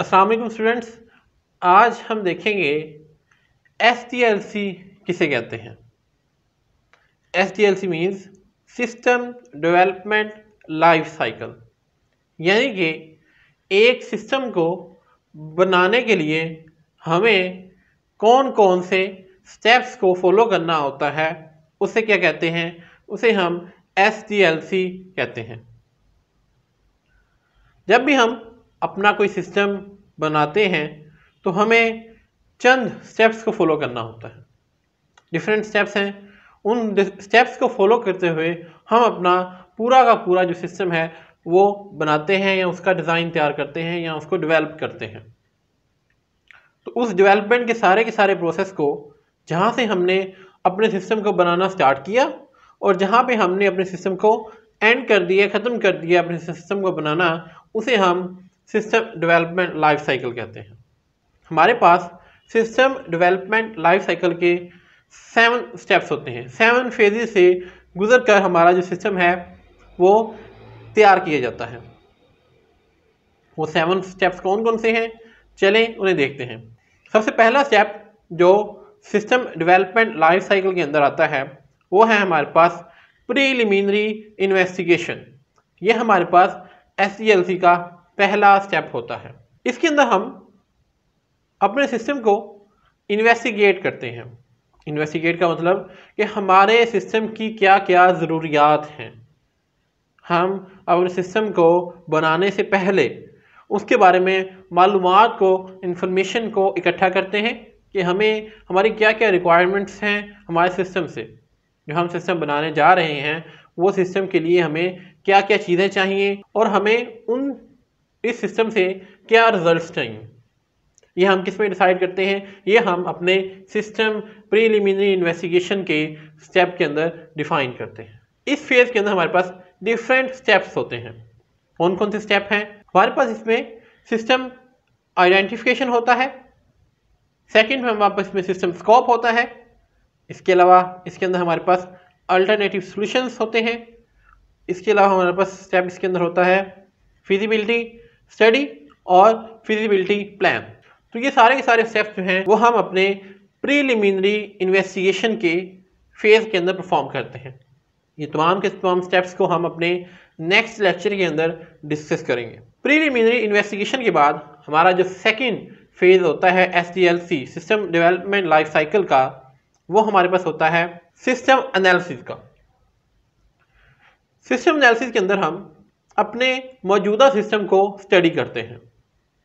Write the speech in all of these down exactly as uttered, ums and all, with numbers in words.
अस्सलाम वालेकुम स्टूडेंट्स, आज हम देखेंगे एस डी एल सी किसे कहते हैं। S D L C means system development life cycle, यानी कि एक सिस्टम को बनाने के लिए हमें कौन कौन से स्टेप्स को फॉलो करना होता है, उसे क्या कहते हैं, उसे हम एस डी एल सी कहते हैं। जब भी हम अपना कोई सिस्टम बनाते हैं तो हमें चंद स्टेप्स को फॉलो करना होता है। डिफरेंट स्टेप्स हैं, उन स्टेप्स को फॉलो करते हुए हम अपना पूरा का पूरा जो सिस्टम है वो बनाते हैं या उसका डिज़ाइन तैयार करते हैं या उसको डेवलप करते हैं। तो उस डेवलपमेंट के सारे के सारे प्रोसेस को, जहाँ से हमने अपने सिस्टम को बनाना स्टार्ट किया और जहाँ पे हमने अपने सिस्टम को एंड कर दिया, ख़त्म कर दिया अपने सिस्टम को बनाना, उसे हम सिस्टम डेवलपमेंट लाइफ साइकिल कहते हैं। हमारे पास सिस्टम डेवलपमेंट लाइफ साइकिल के सेवन स्टेप्स होते हैं। सेवन फेजेज से गुजर कर हमारा जो सिस्टम है वो तैयार किया जाता है। वो सेवन स्टेप्स कौन कौन से हैं, चलें उन्हें देखते हैं। सबसे पहला स्टेप जो सिस्टम डेवलपमेंट लाइफ साइकिल के अंदर आता है वो है हमारे पास प्रीलिमिनरी इन्वेस्टिगेशन। ये हमारे पास एस डी एल सी का पहला स्टेप होता है। इसके अंदर हम अपने सिस्टम को इन्वेस्टिगेट करते हैं। इन्वेस्टिगेट का मतलब कि हमारे सिस्टम की क्या क्या ज़रूरियात हैं। हम अपने सिस्टम को बनाने से पहले उसके बारे में मालूमात को, इंफॉर्मेशन को इकट्ठा करते हैं कि हमें हमारी क्या क्या रिक्वायरमेंट्स हैं हमारे सिस्टम से। जो हम सिस्टम बनाने जा रहे हैं वो सिस्टम के लिए हमें क्या क्या चीज़ें चाहिए और हमें उन इस सिस्टम से क्या रिजल्ट्स चाहिए, ये हम किस में डिसाइड करते हैं, ये हम अपने सिस्टम प्रीलिमिनरी इन्वेस्टिगेशन के स्टेप के अंदर डिफाइन करते हैं। इस फेज के अंदर हमारे पास डिफरेंट स्टेप्स होते हैं। कौन कौन से स्टेप हैं हमारे पास? इसमें सिस्टम आइडेंटिफिकेशन होता है, सेकंड में हमारे पास इसमें सिस्टम स्कोप होता है, इसके अलावा इसके अंदर हमारे पास अल्टरनेटिव सॉल्यूशंस होते हैं, इसके अलावा हमारे पास स्टेप इसके अंदर होता है फिजिबिलिटी स्टडी और फिजिबिलिटी प्लान। तो ये सारे के सारे स्टेप्स जो हैं वो हम अपने प्रीलिमिनरी इन्वेस्टिगेशन के फेज़ के अंदर परफॉर्म करते हैं। ये तमाम के तमाम स्टेप्स को हम अपने नेक्स्ट लेक्चर के अंदर डिस्कस करेंगे। प्रीलिमिनरी इन्वेस्टिगेशन के बाद हमारा जो सेकंड फेज़ होता है S D L C system development life cycle का, वो हमारे पास होता है सिस्टम एनालिसिस का। सिस्टम एनालिसिस के अंदर हम अपने मौजूदा सिस्टम को स्टडी करते हैं।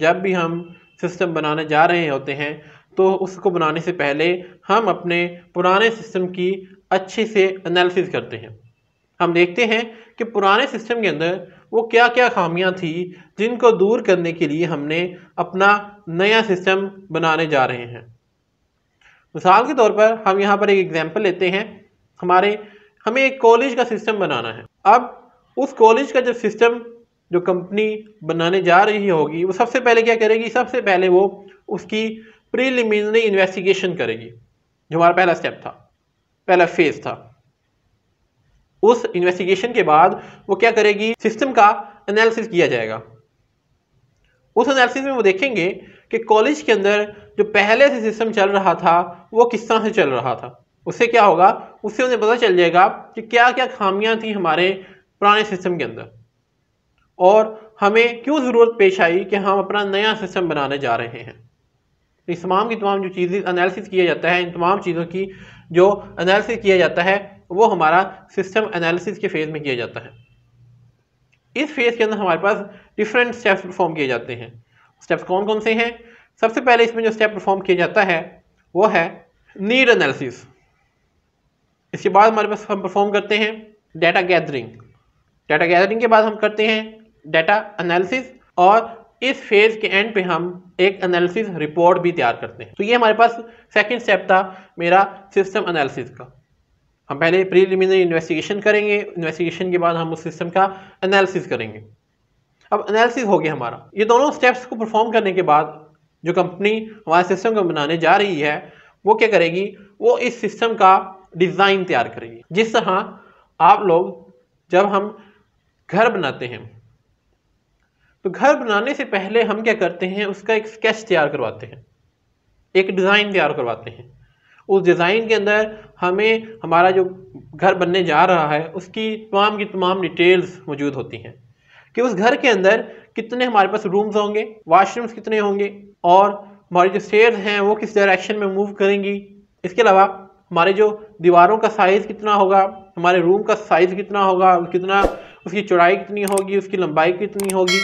जब भी हम सिस्टम बनाने जा रहे होते हैं तो उसको बनाने से पहले हम अपने पुराने सिस्टम की अच्छे से एनालिसिस करते हैं। हम देखते हैं कि पुराने सिस्टम के अंदर वो क्या क्या खामियां थी जिनको दूर करने के लिए हमने अपना नया सिस्टम बनाने जा रहे हैं। मिसाल के तौर पर हम यहाँ पर एक एग्जाम्पल लेते हैं। हमारे हमें एक कॉलेज का सिस्टम बनाना है। अब उस कॉलेज का जब सिस्टम जो कंपनी बनाने जा रही होगी वो सबसे पहले क्या करेगी? सबसे पहले वो उसकी प्रीलिमिनरी इन्वेस्टिगेशन करेगी, जो हमारा पहला स्टेप था, पहला फेज था। उस इन्वेस्टिगेशन के बाद वो क्या करेगी? सिस्टम का एनालिसिस किया जाएगा। उस एनालिसिस में वो देखेंगे कि कॉलेज के अंदर जो पहले से सिस्टम चल रहा था वो किस तरह से चल रहा था। उससे क्या होगा? उससे उन्हें पता चल जाएगा कि क्या क्या खामियां थी हमारे पुराने सिस्टम के अंदर और हमें क्यों ज़रूरत पेश आई कि हम अपना नया सिस्टम बनाने जा रहे हैं। इस तमाम की तमाम जो चीज़ें एनालिसिस किया जाता है, इन तमाम चीज़ों की जो एनालिसिस किया जाता है वो हमारा सिस्टम एनालिसिस के फेज़ में किया जाता है। इस फेज़ के अंदर हमारे पास डिफरेंट स्टेप्स परफॉर्म किए जाते हैं। स्टेप्स कौन कौन से हैं? सबसे पहले इसमें जो स्टेप परफॉर्म किया जाता है वो है नीड एनालिसिस। इसके बाद हमारे पास हम परफॉर्म करते हैं डाटा गैदरिंग। डाटा गैदरिंग के बाद हम करते हैं डाटा एनालिसिस और इस फेज़ के एंड पे हम एक एनालिसिस रिपोर्ट भी तैयार करते हैं। तो ये हमारे पास सेकंड स्टेप था मेरा सिस्टम एनालिसिस का। हम पहले प्रीलिमिनरी इन्वेस्टिगेशन करेंगे, इन्वेस्टिगेशन के बाद हम उस सिस्टम का एनालिसिस करेंगे। अब एनालिसिस हो गया हमारा। ये दोनों स्टेप्स को परफॉर्म करने के बाद जो कंपनी हमारे सिस्टम को बनाने जा रही है वो क्या करेगी? वो इस सिस्टम का डिज़ाइन तैयार करेगी। जिस तरह आप लोग, जब हम घर बनाते हैं तो घर बनाने से पहले हम क्या करते हैं, उसका एक स्केच तैयार करवाते हैं, एक डिज़ाइन तैयार करवाते हैं। उस डिज़ाइन के अंदर हमें हमारा जो घर बनने जा रहा है उसकी तमाम की तमाम डिटेल्स मौजूद होती हैं कि उस घर के अंदर कितने हमारे पास रूम्स होंगे, वाशरूम्स कितने होंगे, और हमारी जो स्टेयर्स हैं वो किस डायरेक्शन में मूव करेंगी। इसके अलावा हमारे जो दीवारों का साइज़ कितना होगा, हमारे रूम का साइज़ कितना होगा, कितना उसकी चौड़ाई कितनी होगी, उसकी लंबाई कितनी होगी,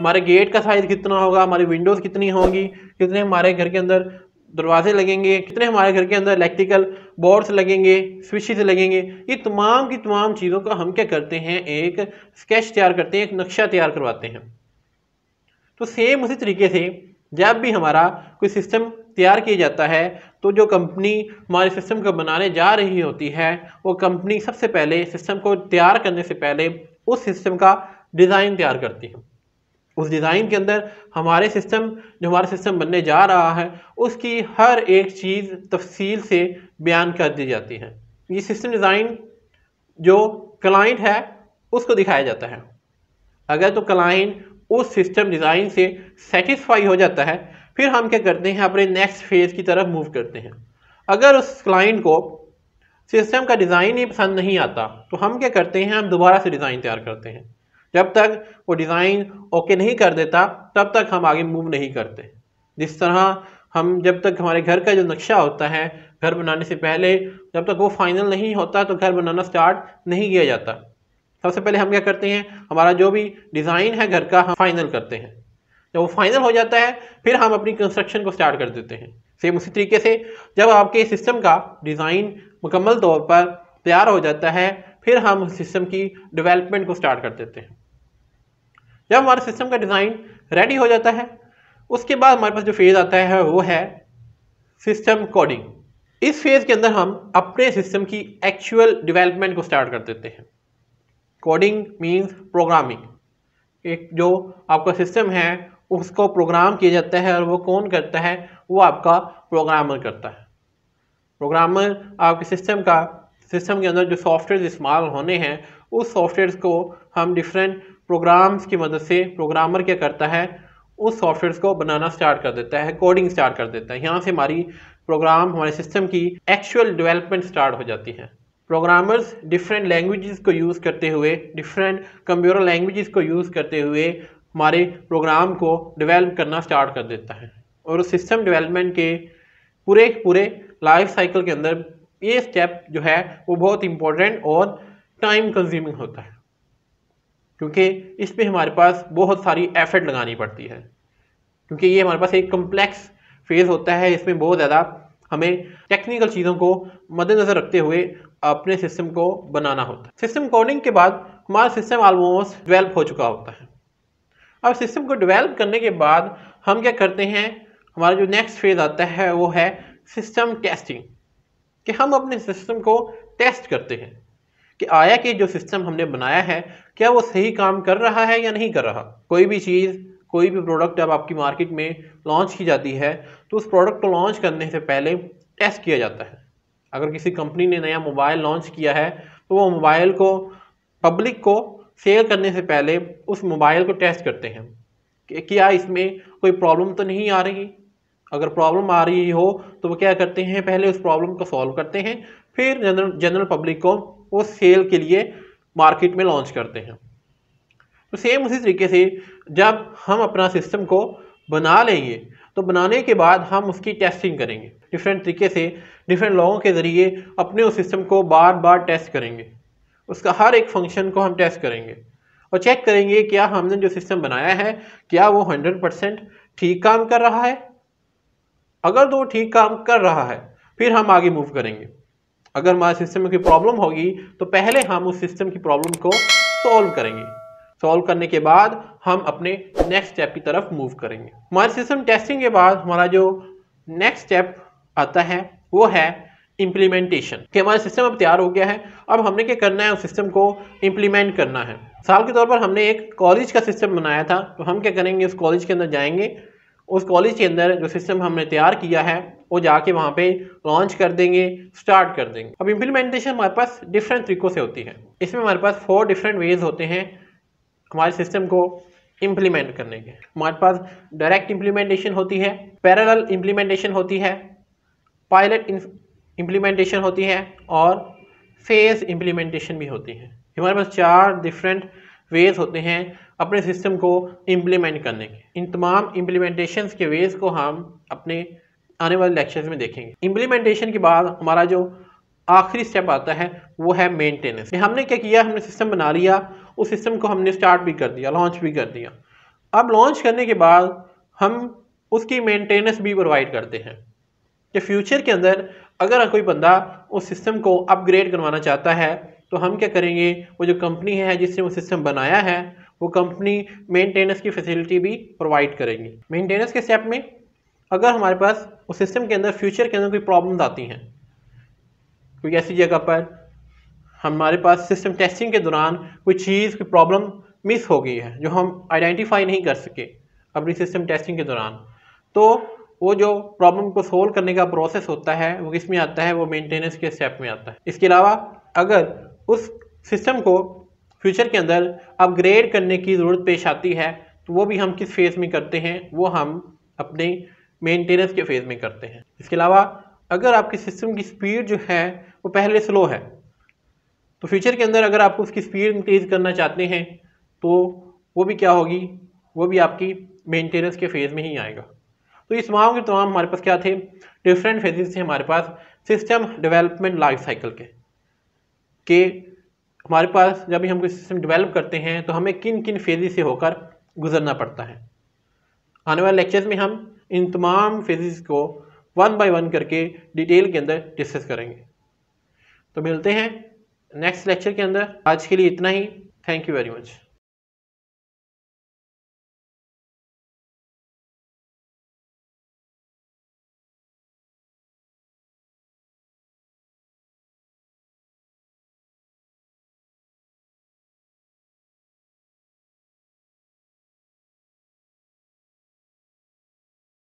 हमारे गेट का साइज़ कितना होगा, हमारी विंडोज़ कितनी होंगी, कितने हमारे घर के अंदर दरवाजे लगेंगे, कितने हमारे घर के अंदर इलेक्ट्रिकल बोर्ड्स लगेंगे, स्विचेस लगेंगे। ये तमाम की तमाम चीज़ों का हम क्या करते हैं, एक स्केच तैयार करते हैं, एक नक्शा तैयार करवाते हैं। तो सेम उसी तरीके से जब भी हमारा कोई सिस्टम तैयार किया जाता है तो जो कंपनी हमारे सिस्टम को बनाने जा रही होती है वो कंपनी सबसे पहले सिस्टम को तैयार करने से पहले उस सिस्टम का डिज़ाइन तैयार करती है। उस डिज़ाइन के अंदर हमारे सिस्टम जो हमारा सिस्टम बनने जा रहा है उसकी हर एक चीज़ तफसील से बयान कर दी जाती है। ये सिस्टम डिज़ाइन जो क्लाइंट है उसको दिखाया जाता है। अगर तो क्लाइंट उस सिस्टम डिज़ाइन से सेटिस्फाई हो जाता है फिर हम क्या करते हैं, अपने नेक्स्ट फेज़ की तरफ मूव करते हैं। अगर उस क्लाइंट को सिस्टम का डिज़ाइन ही पसंद नहीं आता तो हम क्या करते हैं, हम दोबारा से डिज़ाइन तैयार करते हैं। जब तक वो डिज़ाइन ओके नहीं कर देता तब तक हम आगे मूव नहीं करते। जिस तरह हम जब तक हमारे घर का जो नक्शा होता है घर बनाने से पहले जब तक वो फाइनल नहीं होता तो घर बनाना स्टार्ट नहीं किया जाता। सबसे पहले हम क्या करते हैं, हमारा जो भी डिज़ाइन है घर का हम फाइनल करते हैं। जब वो फाइनल हो जाता है फिर हम अपनी कंस्ट्रक्शन को स्टार्ट कर देते हैं। सेम उसी तरीके से जब आपके सिस्टम का डिज़ाइन मुकम्मल तौर पर तैयार हो जाता है फिर हम उस सिस्टम की डेवलपमेंट को स्टार्ट कर देते हैं। जब हमारे सिस्टम का डिज़ाइन रेडी हो जाता है उसके बाद हमारे पास जो फेज़ आता है वो है सिस्टम कोडिंग। इस फेज़ के अंदर हम अपने सिस्टम की एक्चुअल डेवलपमेंट को स्टार्ट कर देते हैं। Coding means programming. एक जो आपका सिस्टम है उसको प्रोग्राम किया जाता है और वो कौन करता है, वो आपका प्रोग्रामर करता है। प्रोग्रामर आपके सिस्टम का सिस्टम के अंदर जो सॉफ्टवेयर इस्तेमाल होने हैं उस सॉफ्टवेयर को हम डिफरेंट प्रोग्राम्स की मदद से प्रोग्रामर क्या करता है, उस सॉफ्टवेयर को बनाना स्टार्ट कर देता है, कोडिंग स्टार्ट कर देता है। यहाँ से हमारी प्रोग्राम हमारे सिस्टम की एक्चुअल डेवलपमेंट स्टार्ट हो जाती है। प्रोग्रामर्स डिफरेंट लैंग्वेजेस को यूज़ करते हुए, डिफरेंट कंप्यूटर लैंग्वेजेस को यूज़ करते हुए हमारे प्रोग्राम को डेवलप करना स्टार्ट कर देता है। और सिस्टम डेवलपमेंट के पूरे पूरे लाइफ साइकिल के अंदर ये स्टेप जो है वो बहुत इम्पोर्टेंट और टाइम कंज्यूमिंग होता है क्योंकि इसमें हमारे पास बहुत सारी एफर्ट लगानी पड़ती है, क्योंकि ये हमारे पास एक कम्प्लेक्स फेज़ होता है। इसमें बहुत ज़्यादा हमें टेक्निकल चीज़ों को मद्देनज़र रखते हुए अपने सिस्टम को बनाना होता है। सिस्टम कोडिंग के बाद हमारा सिस्टम ऑलमोस्ट डेवलप हो चुका होता है। अब सिस्टम को डेवलप करने के बाद हम क्या करते हैं, हमारा जो नेक्स्ट फेज़ आता है वो है सिस्टम टेस्टिंग, कि हम अपने सिस्टम को टेस्ट करते हैं कि आया कि जो सिस्टम हमने बनाया है क्या वो सही काम कर रहा है या नहीं कर रहा। कोई भी चीज़, कोई भी प्रोडक्ट अब आपकी मार्केट में लॉन्च की जाती है तो उस प्रोडक्ट को लॉन्च करने से पहले टेस्ट किया जाता है। अगर किसी कंपनी ने नया मोबाइल लॉन्च किया है तो वो मोबाइल को पब्लिक को सेल करने से पहले उस मोबाइल को टेस्ट करते हैं कि क्या इसमें कोई प्रॉब्लम तो नहीं आ रही। अगर प्रॉब्लम आ रही हो तो वो क्या करते हैं, पहले उस प्रॉब्लम को सॉल्व करते हैं फिर जनरल जनरल पब्लिक को वो सेल के लिए मार्केट में लॉन्च करते हैं। तो सेम उसी तरीके से जब हम अपना सिस्टम को बना लेंगे तो बनाने के बाद हम उसकी टेस्टिंग करेंगे। डिफरेंट तरीके से डिफरेंट लोगों के ज़रिए अपने उस सिस्टम को बार बार टेस्ट करेंगे, उसका हर एक फंक्शन को हम टेस्ट करेंगे और चेक करेंगे क्या हमने जो सिस्टम बनाया है क्या वो हंड्रेड परसेंट ठीक काम कर रहा है। अगर तो वो ठीक काम कर रहा है फिर हम आगे मूव करेंगे। अगर हमारे सिस्टम में कोई प्रॉब्लम होगी तो पहले हम उस सिस्टम की प्रॉब्लम को सॉल्व करेंगे, सॉल्व करने के बाद हम अपने नेक्स्ट स्टेप की तरफ मूव करेंगे। हमारे सिस्टम टेस्टिंग के बाद हमारा जो नेक्स्ट स्टेप आता है वो है इम्प्लीमेंटेशन, कि हमारा सिस्टम अब तैयार हो गया है, अब हमने क्या करना है, उस सिस्टम को इम्प्लीमेंट करना है। मिसाल के तौर पर हमने एक कॉलेज का सिस्टम बनाया था तो हम क्या करेंगे, उस कॉलेज के अंदर जाएंगे, उस कॉलेज के अंदर जो सिस्टम हमने तैयार किया है वो जाके वहाँ पे लॉन्च कर देंगे, स्टार्ट कर देंगे। अब इम्प्लीमेंटेशन हमारे पास डिफरेंट तरीक़ों से होती है। इसमें हमारे पास फोर डिफरेंट वेज होते हैं हमारे सिस्टम को इम्प्लीमेंट करने के। हमारे पास डायरेक्ट इम्प्लीमेंटेशन होती है, पैरेलल इम्प्लीमेंटेशन होती है, पायलट इम्प्लीमेंटेशन होती है और फेज इम्प्लीमेंटेशन भी होती है। हमारे पास चार डिफरेंट वेज होते हैं अपने सिस्टम को इम्प्लीमेंट करने के। इन तमाम इम्प्लीमेंटेशन के वेज को हम अपने आने वाले लेक्चर्स में देखेंगे। इम्प्लीमेंटेशन के बाद हमारा जो आखिरी स्टेप आता है वो है मेंटेनेंस। हमने क्या किया, हमने सिस्टम बना लिया, उस सिस्टम को हमने स्टार्ट भी कर दिया, लॉन्च भी कर दिया। अब लॉन्च करने के बाद हम उसकी मेंटेनेंस भी प्रोवाइड करते हैं कि फ्यूचर के अंदर अगर कोई बंदा उस सिस्टम को अपग्रेड करवाना चाहता है तो हम क्या करेंगे, वो जो कंपनी है जिसने वो सिस्टम बनाया है वो कंपनी मेंटेनेंस की फैसिलिटी भी प्रोवाइड करेंगी। मेंटेनेंस के स्टेप में अगर हमारे पास उस सिस्टम के अंदर फ्यूचर के अंदर कोई प्रॉब्लम्स आती हैं, कोई ऐसी जगह पर हमारे पास सिस्टम टेस्टिंग के दौरान कोई चीज़ की प्रॉब्लम मिस हो गई है जो हम आइडेंटिफाई नहीं कर सके अपनी सिस्टम टेस्टिंग के दौरान, तो वो जो प्रॉब्लम को सोल्व करने का प्रोसेस होता है वो किस में आता है, वो मेंटेनेंस के स्टेप में आता है। इसके अलावा अगर उस सिस्टम को फ्यूचर के अंदर अपग्रेड करने की ज़रूरत पेश आती है तो वो भी हम किस फेज़ में करते हैं, वो हम अपने मेंटेनेंस के फेज़ में करते हैं। इसके अलावा अगर आपके सिस्टम की स्पीड जो है वो पहले स्लो है तो फ्यूचर के अंदर अगर आप उसकी स्पीड इंक्रीज करना चाहते हैं तो वो भी क्या होगी, वो भी आपकी मेंटेनेंस के फेज़ में ही आएगा। तो ये तमाम के तमाम हमारे पास क्या थे, डिफरेंट फेजेस थे हमारे पास सिस्टम डेवलपमेंट लाइफ साइकिल के कि हमारे पास जब भी हम कोई सिस्टम डेवलप करते हैं तो हमें किन किन फेजेस से होकर गुजरना पड़ता है। आने वाले लेक्चर्स में हम इन तमाम फेजेस को वन बाय वन करके डिटेल के अंदर डिस्कस करेंगे। तो मिलते हैं नेक्स्ट लेक्चर के अंदर। आज के लिए इतना ही। Thank you very much.